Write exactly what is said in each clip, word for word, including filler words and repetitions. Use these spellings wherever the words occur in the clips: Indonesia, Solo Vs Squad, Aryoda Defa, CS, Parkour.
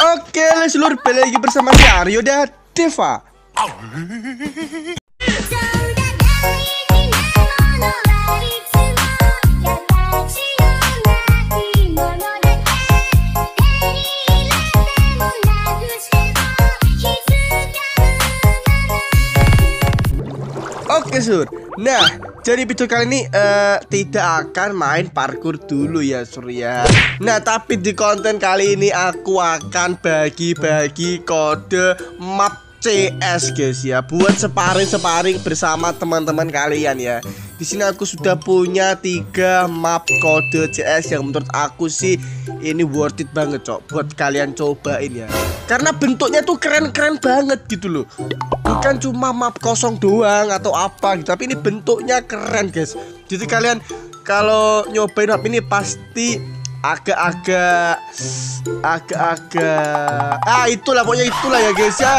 Oke, seluruh balik lagi bersama saya Aryoda Defa. Oke, Sur. Nah, jadi video kali ini uh, tidak akan main parkour dulu ya, Sur ya. Nah, tapi di konten kali ini aku akan bagi-bagi kode map C S, guys ya. Buat separing-separing bersama teman-teman kalian ya. Di sini aku sudah punya tiga map kode C S yang menurut aku sih ini worth it banget, Cok. Buat kalian cobain ya. Karena bentuknya tuh keren-keren banget gitu loh. Bukan cuma map kosong doang atau apa gitu, tapi ini bentuknya keren, guys. Jadi kalian kalau nyobain map ini pasti agak-agak agak-agak ah itulah pokoknya itulah ya, guys ya.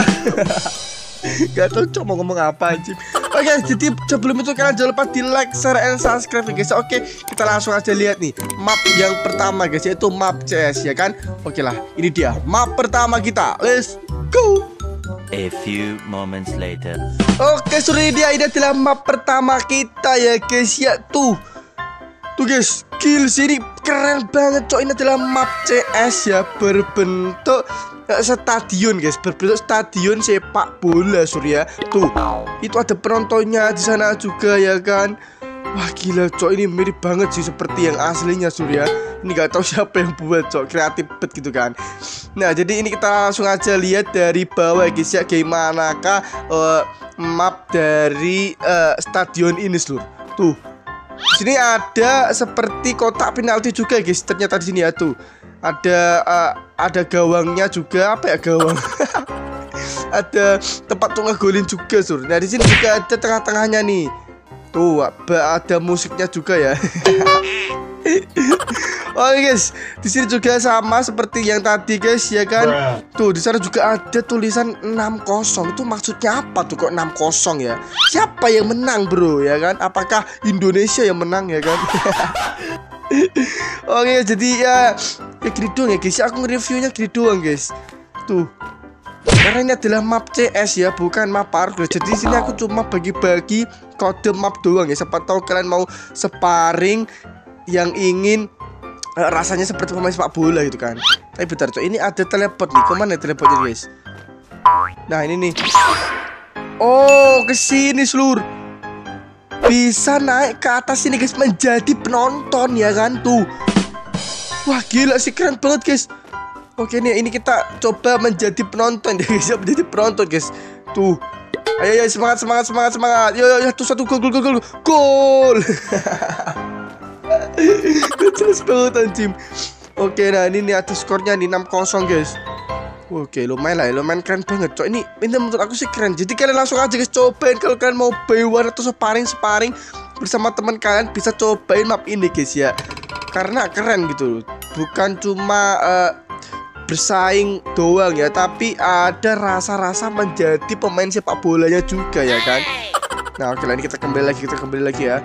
Gak tau cok mau ngomong apa aja. Oke, okay, jadi sebelum itu kalian jangan lupa di like, share, and subscribe ya, guys. Oke, okay, kita langsung aja lihat nih map yang pertama, guys, yaitu map C S ya kan. Oke okay lah, ini dia map pertama kita. Let's go. A few moments later. Oke, sudah dia ini adalah map pertama kita ya, guys ya. Tuh. Tuh, guys. Gil sini keren banget, cok. Ini adalah map C S ya, berbentuk stadion, guys. Berbentuk stadion sepak bola, Surya. Tuh. Itu ada penontonnya di sana juga ya kan. Wah, gila, cok. Ini mirip banget sih seperti yang aslinya, Surya. Ini gak tahu siapa yang buat, cok. Kreatif bet gitu kan. Nah, jadi ini kita langsung aja lihat dari bawah, guys ya. Gimanakah uh, map dari uh, stadion ini, seluruh. Tuh. Di sini ada seperti kotak penalti juga, guys. Ternyata di sini ya tuh. Ada uh, ada gawangnya juga, apa ya gawang? Ada tempat untuk ngegolin juga, Sur. Nah, di sini juga ada tengah-tengahnya nih. Tuh, ada musiknya juga ya. Oke, guys, di sini juga sama seperti yang tadi, guys ya kan. Tuh, di sana juga ada tulisan enam kosong. Itu maksudnya apa tuh kok enam kosong ya? Siapa yang menang, bro, ya kan? Apakah Indonesia yang menang ya kan? Oke, jadi ya ya gini doang ya, guys. Aku nge-reviewnya gini doang, guys. Tuh. Karena ini adalah map C S ya, bukan map parkour. Jadi sini aku cuma bagi-bagi kode map doang ya. Siapa tahu kalian mau sparring yang ingin uh, rasanya seperti pemain sepak bola gitu kan. Tapi bentar, cok, ini ada teleport nih. Kemana teleportnya, guys? Nah, ini nih. Oh, kesini, seluruh. Bisa naik ke atas sini, guys, menjadi penonton ya kan. Tuh. Wah, gila sih, keren banget, guys. Oke, nih ini kita coba menjadi penonton, guys. Menjadi penonton, guys. Tuh. Ayo, ayo, semangat, semangat, semangat, semangat. Yo, yo, yo, tuh satu gol, gol, gol, gol. Jelas banget, anjim. Oke, nah ini nih ada skornya nih enam kosong, guys. Oke, lumayan lah, lumayan keren banget, cok. Ini ini menurut aku sih keren. Jadi kalian langsung aja, guys, cobain kalau kalian mau baywar atau sparring-sparring bersama teman kalian, bisa cobain map ini, guys ya. Karena keren gitu. Bukan cuma uh, bersaing doang ya, tapi ada rasa-rasa menjadi pemain sepak bolanya juga ya kan. Nah, oke, ini kita kembali lagi, kita kembali lagi ya.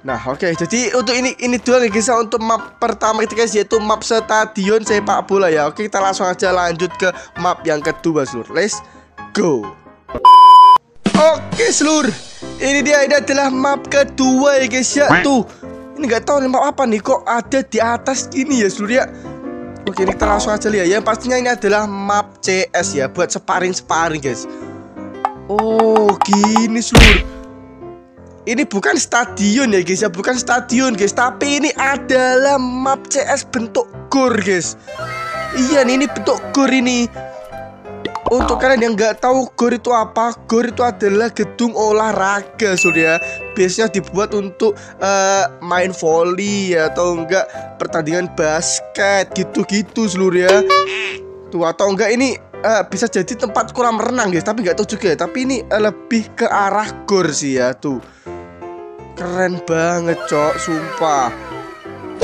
Nah, oke, jadi untuk ini ini doang ya, guys, untuk map pertama kita, guys, yaitu map stadion sepak bola ya. Oke, kita langsung aja lanjut ke map yang kedua, seluruh. Let's go. Oke, seluruh. Ini dia, ini adalah map kedua ya, guys ya. Tuh. Ini nggak tahu map apa nih, kok ada di atas ini ya, seluruh ya. Oke, ini kita langsung aja lihat ya. Yang pastinya ini adalah map C S ya, buat sparring-sparring, guys. Oh, gini, seluruh. Ini bukan stadion ya, guys ya, bukan stadion, guys, tapi ini adalah map C S bentuk gor, guys. Iya nih, ini bentuk gor ini. Untuk kalian yang nggak tahu gor itu apa, gor itu adalah gedung olahraga, Surya. Biasanya dibuat untuk uh, main volley ya, atau enggak pertandingan basket gitu-gitu, Surya. Tuh, atau enggak ini uh, bisa jadi tempat kolam renang, guys, tapi nggak tahu juga ya. Tapi ini uh, lebih ke arah gor sih ya, tuh. Keren banget, cok, sumpah.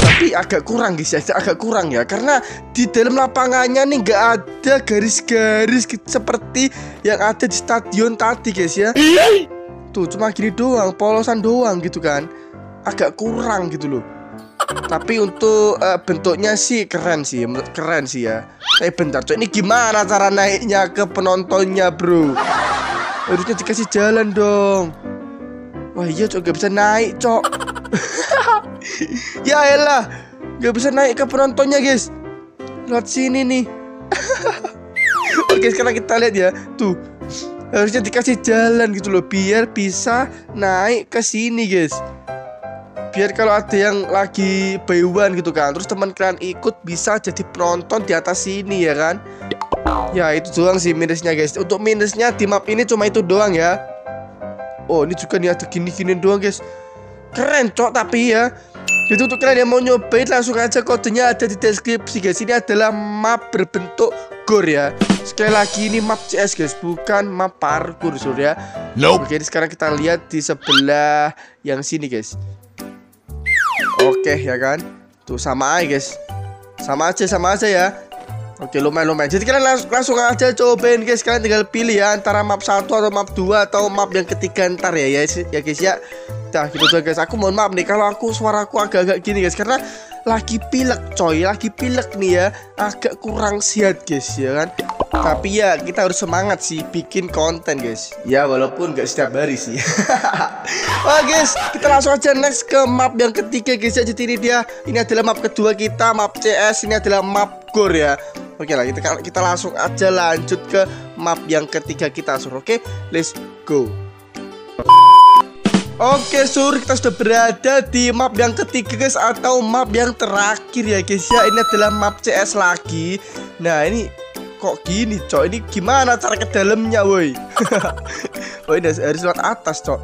Tapi agak kurang, guys ya, agak kurang ya, karena di dalam lapangannya nih nggak ada garis-garis seperti yang ada di stadion tadi, guys ya. Tuh, cuma gini doang, polosan doang gitu kan. Agak kurang gitu loh. Tapi untuk uh, bentuknya sih keren sih, keren sih ya. Eh bentar, coy, ini gimana cara naiknya ke penontonnya, bro? Harusnya dikasih jalan dong. Wah iya, cok, gak bisa naik, cok. Ya elah, gak bisa naik ke penontonnya, guys. Lewat sini nih. Oke, sekarang kita lihat ya. Tuh, harusnya dikasih jalan gitu loh, biar bisa naik ke sini, guys. Biar kalau ada yang lagi bayuan gitu kan, terus teman kalian ikut bisa jadi penonton di atas sini ya kan. Ya itu doang sih minusnya, guys. Untuk minusnya di map ini cuma itu doang ya. Oh ini juga nih ada gini-gini doang, guys. Keren cok tapi ya. Jadi untuk kalian yang mau nyobain langsung aja, kodenya ada di deskripsi, guys. Ini adalah map berbentuk gor ya. Sekali lagi ini map C S, guys, bukan map parkour ya. Nope. Oke ini sekarang kita lihat di sebelah yang sini, guys. Oke ya kan. Tuh sama aja, guys. Sama aja, sama aja ya. Oke lumayan-lumayan. Jadi kalian lang langsung aja cobain, guys. Kalian tinggal pilih ya, antara map satu atau map dua atau map yang ketiga ntar ya, ya, ya guys ya. Nah gitu aja, guys. Aku mohon maaf nih kalau aku suaraku agak-agak gini, guys, karena lagi pilek, coy. Lagi pilek nih ya. Agak kurang sehat, guys, ya kan. Tapi ya kita harus semangat sih bikin konten, guys. Ya walaupun gak setiap hari sih. Oke guys, kita langsung aja next ke map yang ketiga, guys ya. Jadi ini dia, ini adalah map kedua kita, map C S. Ini adalah map gor ya. Oke lah, kita, kita langsung aja lanjut ke map yang ketiga kita, sur. Oke, let's go. Oke sur, kita sudah berada di map yang ketiga, guys, atau map yang terakhir ya, guys ya. Ini adalah map C S lagi. Nah ini kok gini, cok? Ini gimana cara ke dalamnya, woi? Oh ini harus lewat atas, cok.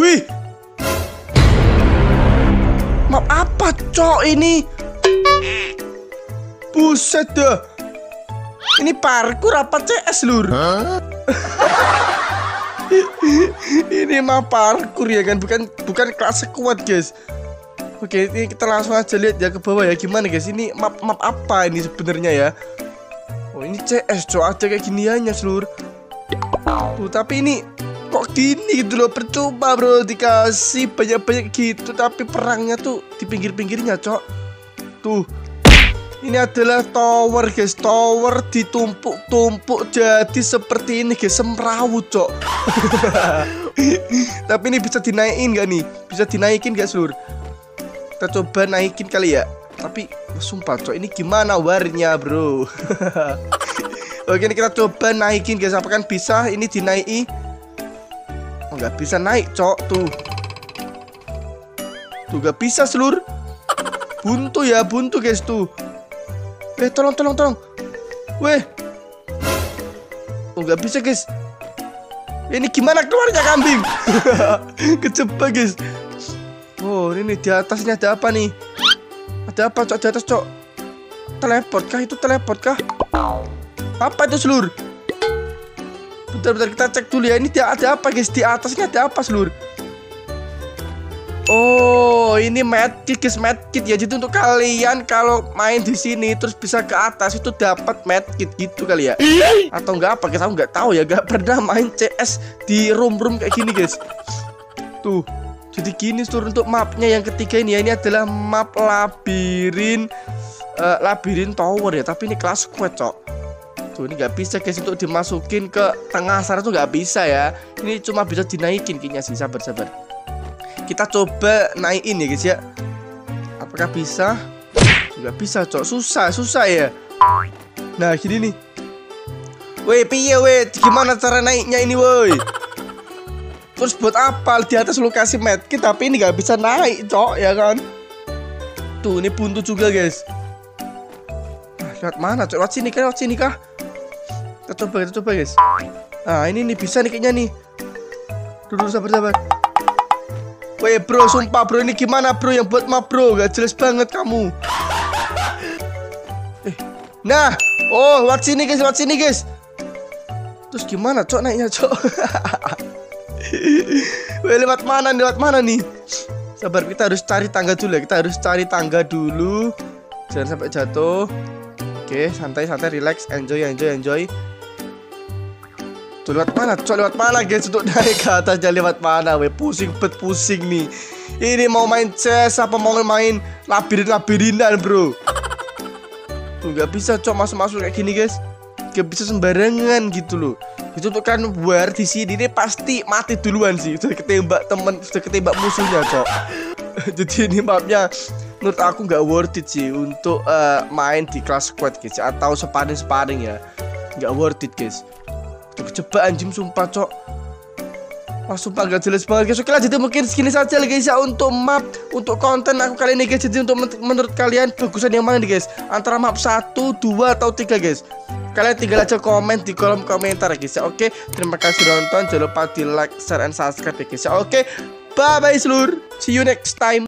Wih, map apa, cok? Ini buset dah. Ini parkour apa C S, lur? Huh? Ini map parkour ya kan, bukan bukan kelas squad, guys. Oke, ini kita langsung aja lihat ya ke bawah ya, gimana, guys? Ini map map apa ini sebenarnya ya? Oh ini C S cok, ada kayak giniannya, seluruh. Tuh tapi ini kok gini gitu loh, percuma bro, dikasih banyak-banyak gitu tapi perangnya tuh di pinggir-pinggirnya, cok. Tuh ini adalah tower, guys. Tower ditumpuk-tumpuk jadi seperti ini, guys, semrawut, cok. Tapi ini bisa dinaikin gak nih? Bisa dinaikin gak, seluruh? Kita coba naikin kali ya. Tapi sumpah cok, ini gimana warnya, bro? Oke ini kita coba naikin, guys. Apakah bisa ini dinaiki? Oh, nggak bisa naik cok. Tuh Tuh nggak bisa, seluruh. Buntu ya, buntu, guys, tuh. Eh tolong tolong tolong. Weh. Oh nggak bisa, guys. Ini gimana keluarnya, kambing? Kejebak, guys. Oh ini di atasnya ada apa nih? Ada apa cok di atas, cok? Teleport kah? Itu teleport kah? Apa itu, seluruh? Bentar-bentar kita cek dulu ya. Ini dia ada apa, guys? Di atasnya ada apa, seluruh? Oh ini medkit, guys, medkit ya. Jadi untuk kalian kalau main di sini terus bisa ke atas itu dapat medkit gitu kali ya. Atau nggak apa, guys, aku nggak tahu ya, nggak pernah main C S di room-room kayak gini, guys. Tuh jadi gini, seluruh, untuk mapnya yang ketiga ini ya. Ini adalah map labirin, uh, labirin tower ya. Tapi ini kelas squad, cok. Tuh ini nggak bisa, guys, untuk dimasukin ke tengah sana tuh nggak bisa ya. Ini cuma bisa dinaikin kayaknya sih. Sabar-sabar, kita coba naikin ya, guys ya. Apakah bisa? Nggak bisa, cok. Susah, susah ya. Nah gini nih. Woi piye woi, gimana cara naiknya ini, woi? Terus buat apa di atas lokasi medkit tapi ini nggak bisa naik, cok, ya kan? Tuh ini buntu juga, guys. Nah, lihat mana, cok? Lewat sini kah? Lewat sini kah? Kita coba, kita coba, guys. Nah ini nih bisa nih kayaknya nih. Dulu sabar-sabar. Weh bro, sumpah bro, ini gimana bro yang buat map, bro? Gak jelas banget kamu. Eh, nah, oh lewat sini, guys, lewat sini, guys. Terus gimana, cok, naiknya, cok? Weh, lewat mana, lewat mana nih? Sabar, kita harus cari tangga dulu ya. Kita harus cari tangga dulu, jangan sampai jatuh. Oke, santai-santai, relax, enjoy, enjoy, enjoy. Tuh lewat mana, cok, lewat mana, guys? Untuk naik ke atas aja lewat mana, weh? Pusing, bet pusing nih. Ini mau main C S apa mau main labirin-labirinan, bro? Nggak bisa cok masuk-masuk kayak gini, guys. Nggak bisa sembarangan gitu loh. Itu tuh kan war di sini ini pasti mati duluan sih. Sudah ketembak temen, sudah ketembak musuhnya, cok. Jadi ini mapnya menurut aku nggak worth it sih untuk uh, main di kelas squad, guys, atau sparring-sparring ya. Nggak worth it, guys. Coba anjim sumpah, cok. Wah, sumpah gak jelas banget, guys. Oke lah, jadi mungkin segini saja lah, guys ya, untuk map, untuk konten aku kali ini, guys. Jadi untuk men menurut kalian bagusan yang mana nih, guys? Antara map satu, dua, atau tiga, guys? Kalian tinggal aja komen di kolom komentar, guys ya. Oke, terima kasih sudah nonton. Jangan lupa di like, share, and subscribe, guys ya. Oke, bye-bye, seluruh. See you next time.